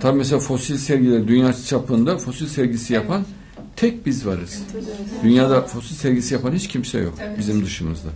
Tabii mesela fosil sergiler dünya çapında fosil sergisi yapan tek biz varız. Evet. Dünyada fosil sergisi yapan hiç kimse yok bizim dışımızda.